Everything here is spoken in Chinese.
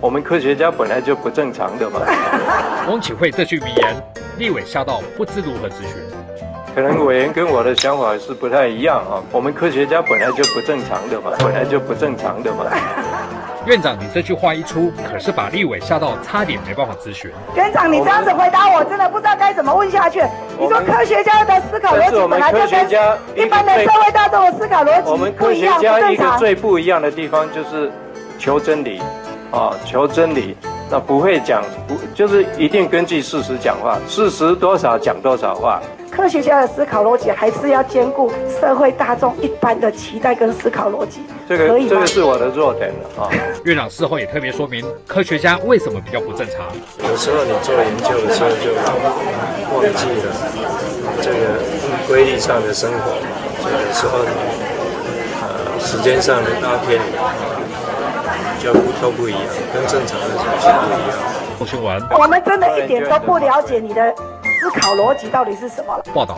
我们科学家本来就不正常的嘛。翁启惠这句名言，立委吓到不知如何咨询。可能委员跟我的想法是不太一样啊。我们科学家本来就不正常的嘛，院长，你这句话一出，可是把立委吓到，差点没办法咨询。院长，你这样子回答我，真的不知道该怎么问下去。你说科学家的思考逻辑本来就跟一般的社会大众的思考逻辑不一样，不正常。我们科学家一个最不一样的地方就是求真理。 啊、哦，求真理，那不会讲，就是一定根据事实讲话，事实多少讲多少话。科学家的思考逻辑还是要兼顾社会大众一般的期待跟思考逻辑。这个是我的弱点了啊。院长事后也特别说明，科学家为什么比较不正常。有时候你做研究的时候就忘记了这个规律上的生活，有时候时间上的搭配。都不一样，跟正常的东西不一样。郭新文，我们真的一点都不了解你的思考逻辑到底是什么了。报道。